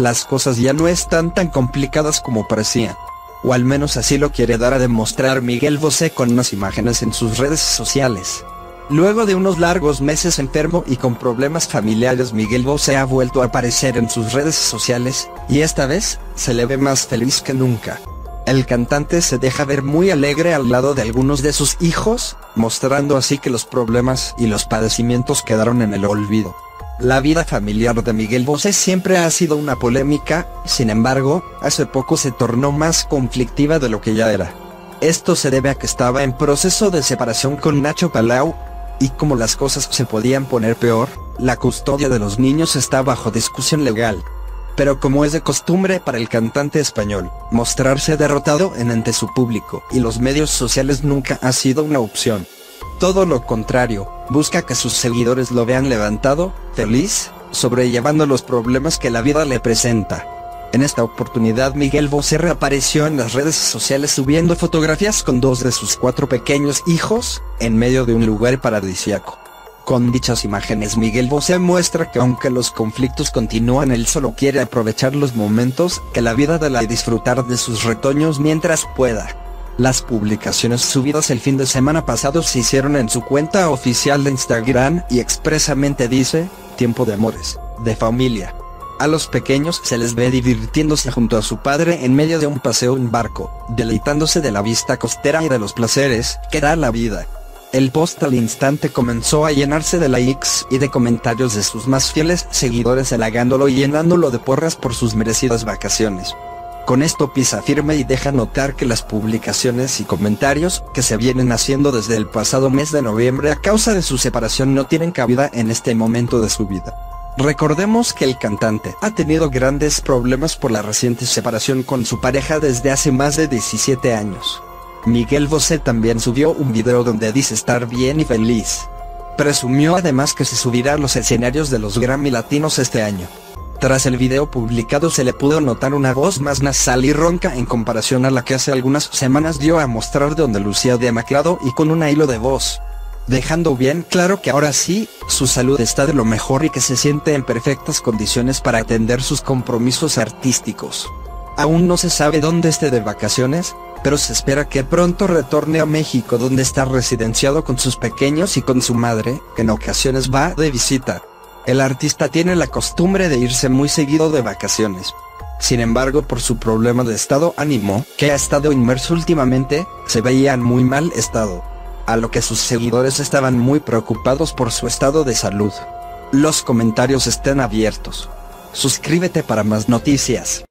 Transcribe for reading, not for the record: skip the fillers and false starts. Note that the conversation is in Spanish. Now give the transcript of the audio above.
las cosas ya no están tan complicadas como parecían. O al menos así lo quiere dar a demostrar Miguel Bosé con unas imágenes en sus redes sociales. Luego de unos largos meses enfermo y con problemas familiares, Miguel Bosé ha vuelto a aparecer en sus redes sociales, y esta vez, se le ve más feliz que nunca. El cantante se deja ver muy alegre al lado de algunos de sus hijos, mostrando así que los problemas y los padecimientos quedaron en el olvido. La vida familiar de Miguel Bosé siempre ha sido una polémica, sin embargo, hace poco se tornó más conflictiva de lo que ya era. Esto se debe a que estaba en proceso de separación con Nacho Palau, y como las cosas se podían poner peor, la custodia de los niños está bajo discusión legal. Pero como es de costumbre para el cantante español, mostrarse derrotado ante su público y los medios sociales nunca ha sido una opción. Todo lo contrario, busca que sus seguidores lo vean levantado, feliz, sobrellevando los problemas que la vida le presenta. En esta oportunidad Miguel Bosé reapareció en las redes sociales subiendo fotografías con dos de sus 4 pequeños hijos, en medio de un lugar paradisíaco. Con dichas imágenes Miguel Bosé muestra que aunque los conflictos continúan, él solo quiere aprovechar los momentos que la vida da y disfrutar de sus retoños mientras pueda. Las publicaciones subidas el fin de semana pasado se hicieron en su cuenta oficial de Instagram y expresamente dice, tiempo de amores, de familia. A los pequeños se les ve divirtiéndose junto a su padre en medio de un paseo en barco, deleitándose de la vista costera y de los placeres que da la vida. El post al instante comenzó a llenarse de likes y de comentarios de sus más fieles seguidores halagándolo y llenándolo de porras por sus merecidas vacaciones. Con esto pisa firme y deja notar que las publicaciones y comentarios que se vienen haciendo desde el pasado mes de noviembre a causa de su separación no tienen cabida en este momento de su vida. Recordemos que el cantante ha tenido grandes problemas por la reciente separación con su pareja desde hace más de 17 años. Miguel Bosé también subió un video donde dice estar bien y feliz. Presumió además que se subirá a los escenarios de los Grammy Latinos este año. Tras el video publicado se le pudo notar una voz más nasal y ronca en comparación a la que hace algunas semanas dio a mostrar donde lucía demacrado y con un hilo de voz. Dejando bien claro que ahora sí, su salud está de lo mejor y que se siente en perfectas condiciones para atender sus compromisos artísticos. Aún no se sabe dónde esté de vacaciones, pero se espera que pronto retorne a México donde está residenciado con sus pequeños y con su madre, que en ocasiones va de visita. El artista tiene la costumbre de irse muy seguido de vacaciones. Sin embargo, por su problema de estado ánimo, que ha estado inmerso últimamente, se veía en muy mal estado. A lo que sus seguidores estaban muy preocupados por su estado de salud. Los comentarios están abiertos. Suscríbete para más noticias.